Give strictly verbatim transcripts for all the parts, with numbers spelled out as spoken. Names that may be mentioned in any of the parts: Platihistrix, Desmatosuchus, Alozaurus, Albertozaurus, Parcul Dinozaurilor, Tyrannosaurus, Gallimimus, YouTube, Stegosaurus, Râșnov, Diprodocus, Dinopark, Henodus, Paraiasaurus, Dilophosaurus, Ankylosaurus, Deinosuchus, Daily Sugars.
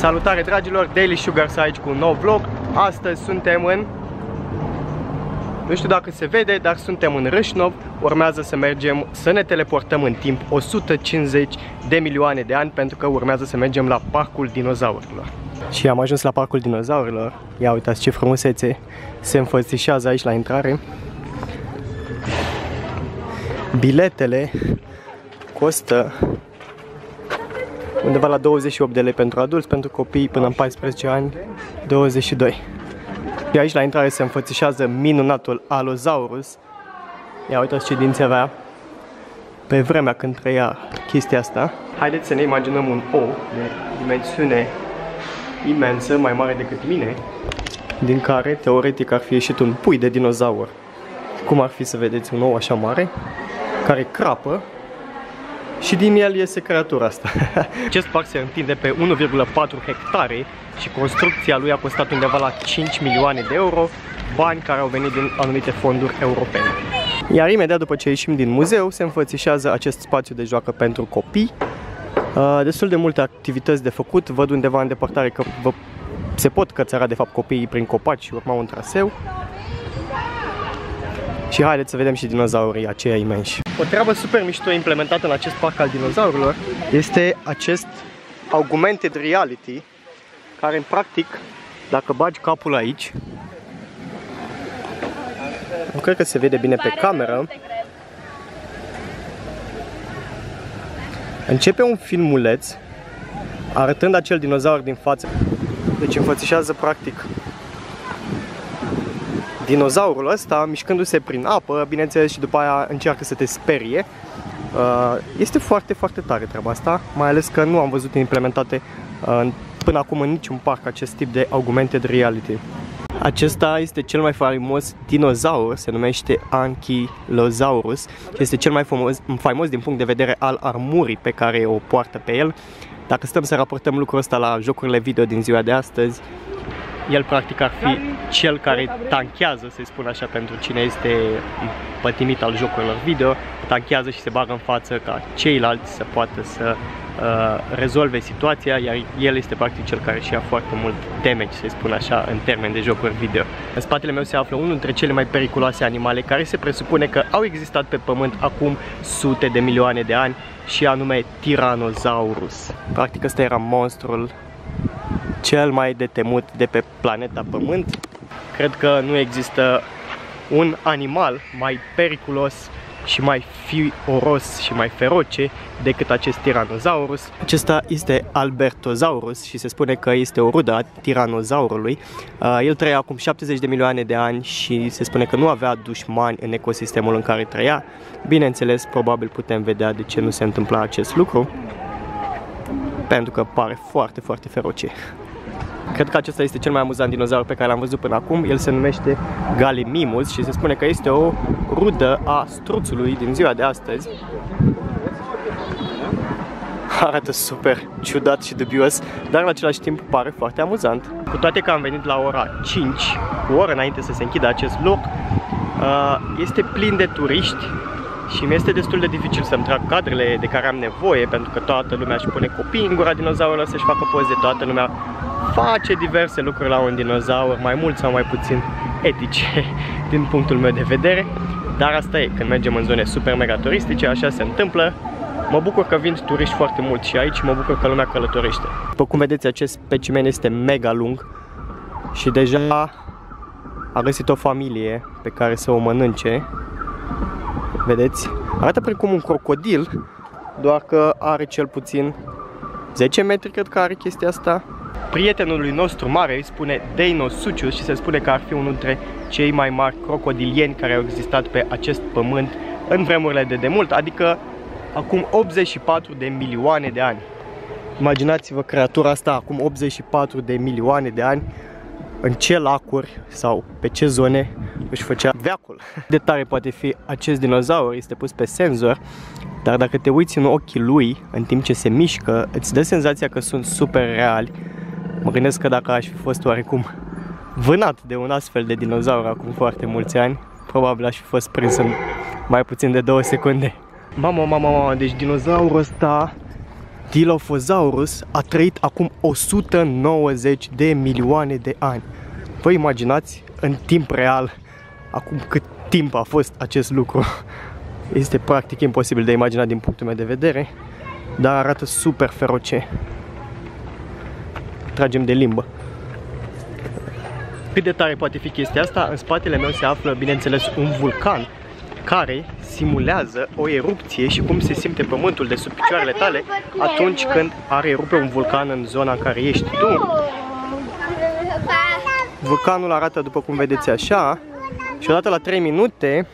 Salutare dragilor, Daily Sugar sunt aici cu un nou vlog. Astăzi suntem în... Nu știu dacă se vede, dar suntem în Râșnov. Urmează să mergem, să ne teleportăm în timp o sută cincizeci de milioane de ani, pentru că urmează să mergem la Parcul Dinozaurilor. Și am ajuns la Parcul Dinozaurilor. Ia uitați ce frumusețe se înfățișează aici la intrare. Biletele costă undeva la douăzeci și opt de lei pentru adulți, pentru copii până în paisprezece ani, douăzeci și doi. Și aici la intrare se înfățișează minunatul Alozaurus. Ia uitați ce dinți avea pe vremea când trăia chestia asta. Haideți să ne imaginăm un ou de dimensiune imensă, mai mare decât mine, din care teoretic ar fi ieșit un pui de dinozaur. Cum ar fi să vedeți un ou așa mare, care crapă, și din el iese creatura asta. Acest parc se întinde pe unu virgulă patru hectare și construcția lui a costat undeva la cinci milioane de euro, bani care au venit din anumite fonduri europene. Iar imediat după ce ieșim din muzeu, se înfățișează acest spațiu de joacă pentru copii. Destul de multe activități de făcut, văd undeva în depărtare că vă... se pot cățăra de fapt copiii prin copaci și urma un traseu. Și haideți să vedem și dinozaurii aceia imensi. O treabă super mișto implementată în acest parc al dinozaurilor este acest augmented reality, care în practic, dacă bagi capul aici, nu cred că se vede bine pe cameră, începe un filmuleț arătând acel dinozaur din față. Deci înfățișează practic dinozaurul ăsta, mișcându-se prin apă, bineînțeles, și după aia încearcă să te sperie. Este foarte, foarte tare treaba asta, mai ales că nu am văzut implementate până acum în niciun parc acest tip de augmented reality. Acesta este cel mai faimos dinozaur, se numește Ankylosaurus și este cel mai faimos, faimos din punct de vedere al armurii pe care o poartă pe el. Dacă stăm să raportăm lucrul ăsta la jocurile video din ziua de astăzi, el practic ar fi cel care tanchează, să-i spun așa, pentru cine este pătimit al jocurilor video, tanchează și se bagă în față ca ceilalți să poată să uh, rezolve situația, iar el este practic cel care și ia foarte mult damage, să-i spun așa, în termen de jocuri video. În spatele meu se află unul dintre cele mai periculoase animale care se presupune că au existat pe pământ acum sute de milioane de ani, și anume Tyrannosaurus. Practic ăsta era monstrul cel mai de temut de pe planeta Pământ. Cred că nu există un animal mai periculos și mai fioros și mai feroce decât acest Tyrannosaurus. Acesta este Albertozaurus și se spune că este o rudă a tiranozaurului. El trăia acum șaptezeci de milioane de ani și se spune că nu avea dușmani în ecosistemul în care trăia. Bineînțeles, probabil putem vedea de ce nu se întâmpla acest lucru, pentru că pare foarte, foarte feroce. Cred că acesta este cel mai amuzant dinozaur pe care l-am văzut până acum. El se numește Gallimimus și se spune că este o rudă a struțului din ziua de astăzi. Arată super ciudat și dubios, dar în același timp pare foarte amuzant. Cu toate că am venit la ora cinci, o oră înainte să se închidă acest loc, este plin de turiști și mi-este destul de dificil să-mi trag cadrele de care am nevoie, pentru că toată lumea își pune copii în gura dinozaurilor să-și facă poze, toată lumea face diverse lucruri la un dinozaur, mai mult sau mai puțin etice, din punctul meu de vedere. Dar asta e, când mergem în zone super mega turistice, așa se întâmplă. Mă bucur că vin turiști foarte mult și aici, mă bucur că lumea călătorește. După cum vedeți, acest specimen este mega lung și deja a găsit o familie pe care să o mănânce. Vedeți? Arată precum un crocodil, doar că are cel puțin zece metri, cred că are chestia asta. Prietenului nostru mare îi spune Deinosuchus și se spune că ar fi unul dintre cei mai mari crocodilieni care au existat pe acest pământ în vremurile de demult, adică acum optzeci și patru de milioane de ani. Imaginați-vă creatura asta acum optzeci și patru de milioane de ani, în ce lacuri sau pe ce zone își făcea veacul. De tare poate fi acest dinozaur, este pus pe senzor, dar dacă te uiți în ochii lui în timp ce se mișcă, îți dă senzația că sunt super reali. Mă gândesc că dacă aș fi fost oarecum vânat de un astfel de dinozaur acum foarte mulți ani, probabil aș fi fost prins în mai puțin de două secunde. Mamă, mamă, mamă, deci dinozaurul ăsta Dilophosaurus a trăit acum o sută nouăzeci de milioane de ani. Vă imaginați în timp real acum cât timp a fost acest lucru? Este practic imposibil de imaginat din punctul meu de vedere, dar arată super feroce. Tragem de limbă. Cât de tare poate fi chestia asta? În spatele meu se află, bineînțeles, un vulcan care simulează o erupție și cum se simte pământul de sub picioarele tale atunci când are erupe un vulcan în zona în care ești tu. Vulcanul arată după cum vedeți așa și odată la trei minute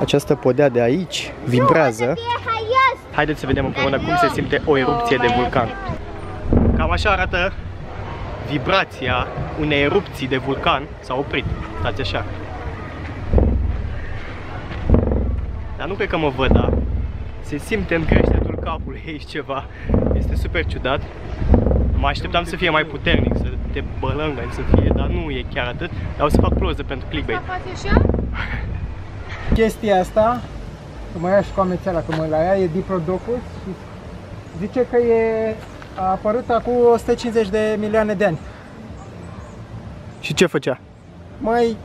această podea de aici vibrează. Haideți să vedem împreună cum se simte o erupție de vulcan. Cam așa arată vibrația unei erupții de vulcan. S-a oprit, stați așa. Dar nu cred că mă văd, dar se simte în creștetul capului aici ceva. Este super ciudat. Mă așteptam să fie mai puternic, să te bălângă, să fie, dar nu e chiar atât. Dar o să fac ploză pentru clickbait. Chestia asta, că mă ia și coamețeala, că mă la ea, e Diprodocus și zice că e a apărut acum o sută cincizeci de milioane de ani. Și ce făcea? Mai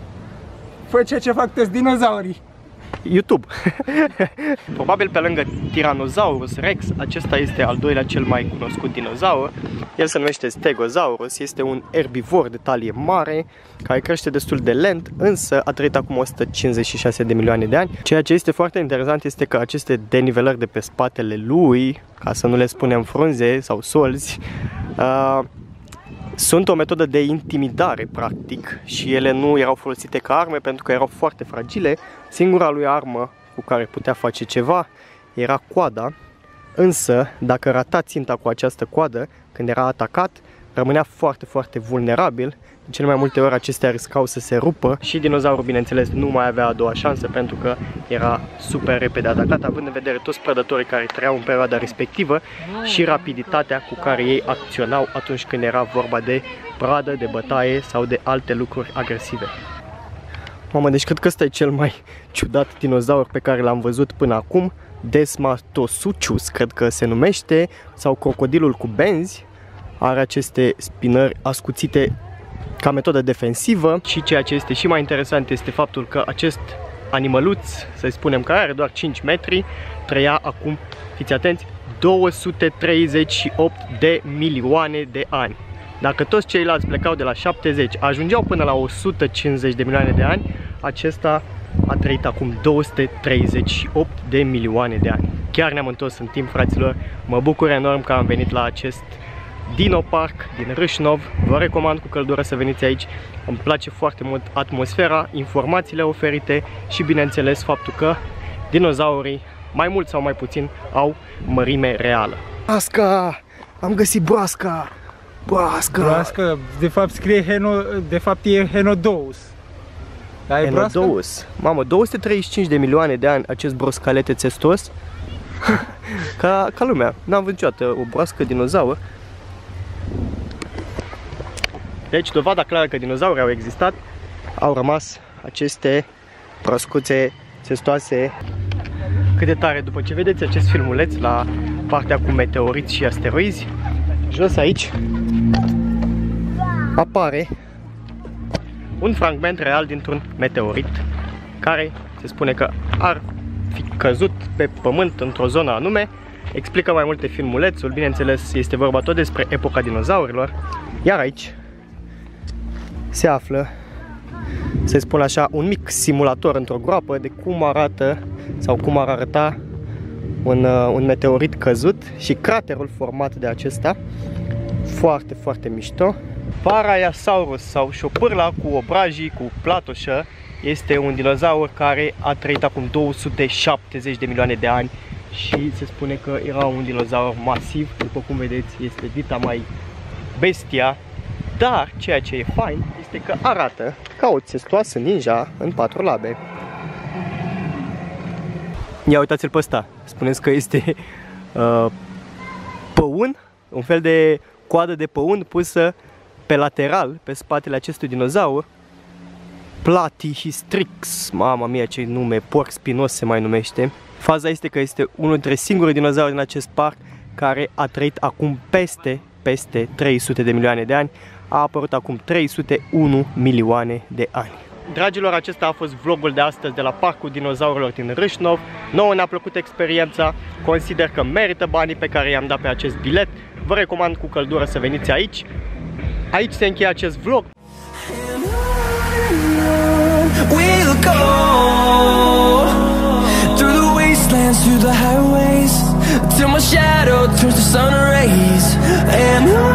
făcea ce fac toți dinozaurii. YouTube. Probabil pe lângă Tyrannosaurus Rex, acesta este al doilea cel mai cunoscut dinozaur. El se numește Stegosaurus, este un erbivor de talie mare, care crește destul de lent, însă a trăit acum o sută cincizeci și șase de milioane de ani. Ceea ce este foarte interesant este că aceste denivelări de pe spatele lui, ca să nu le spunem frunze sau solzi, uh, sunt o metodă de intimidare, practic, și ele nu erau folosite ca arme pentru că erau foarte fragile. Singura lui armă cu care putea face ceva era coada, însă dacă rata ținta cu această coadă când era atacat, rămânea foarte, foarte vulnerabil. De cele mai multe ori acestea riscau să se rupă și dinozaurul, bineînțeles, nu mai avea a doua șansă pentru că era super repede atacat, având în vedere toți prădătorii care trăiau în perioada respectivă și rapiditatea cu care ei acționau atunci când era vorba de pradă, de bătaie sau de alte lucruri agresive. Mamă, deci cred că ăsta e cel mai ciudat dinozaur pe care l-am văzut până acum. Desmatosuchus, cred că se numește, sau crocodilul cu benzi. Are aceste spinări ascuțite ca metodă defensivă și ceea ce este și mai interesant este faptul că acest animăluț, să spunem că are doar cinci metri, trăia acum, fiți atenți, două sute treizeci și opt de milioane de ani. Dacă toți ceilalți plecau de la șaptezeci, ajungeau până la o sută cincizeci de milioane de ani, acesta a trăit acum două sute treizeci și opt de milioane de ani. Chiar ne-am întors în timp, fraților, mă bucur enorm că am venit la acest Dinopark din Râșnov. Vă recomand cu căldură să veniți aici. Îmi place foarte mult atmosfera, informațiile oferite și, bineînțeles, faptul că dinozaurii, mai mult sau mai puțin, au mărime reală. Broasca! Am găsit broasca! Broasca! Broasca, de fapt scrie Heno, de fapt e Henodus. Dar e Henodus. Mamă, două sute treizeci și cinci de milioane de ani acest broscalete țestos. ca, ca lumea. N-am văzut niciodată o broască dinozaur. Deci, dovada clară că dinozaurii au existat, au rămas aceste broscuțe țestoase. Cât de tare, după ce vedeți acest filmuleț la partea cu meteoriți și asteroizi, jos aici apare un fragment real dintr-un meteorit care se spune că ar fi căzut pe pământ într-o zonă anume. Explică mai multe filmulețul, bineînțeles este vorba tot despre epoca dinozaurilor, iar aici se află, să spun așa, un mic simulator într-o groapă de cum arată sau cum ar arăta un, un meteorit căzut și craterul format de acesta. Foarte, foarte mișto. Paraiasaurus sau șopârla cu obrajii, cu platoșă, este un dinozaur care a trăit acum două sute șaptezeci de milioane de ani și se spune că era un dinozaur masiv. După cum vedeți, este vita mai bestia. Dar ceea ce e fain este că arată ca o țestoasă ninja în patru labe. Ia uitați-l pe ăsta. Spuneți că este uh, păun, un fel de coadă de păun pusă pe lateral, pe spatele acestui dinozaur. Platihistrix, mama mia ce nume, porc spinos se mai numește. Faza este că este unul dintre singurii dinozauri din acest parc care a trăit acum peste, peste trei sute de milioane de ani, a apărut acum trei sute unu milioane de ani. Dragilor, acesta a fost vlogul de astăzi de la Parcul Dinozaurilor din Râșnov. Nouă ne-a plăcut experiența, consider că merită banii pe care i-am dat pe acest bilet. Vă recomand cu căldură să veniți aici. Aici se încheie acest vlog. Through the highways till my shadow turns to sun rays and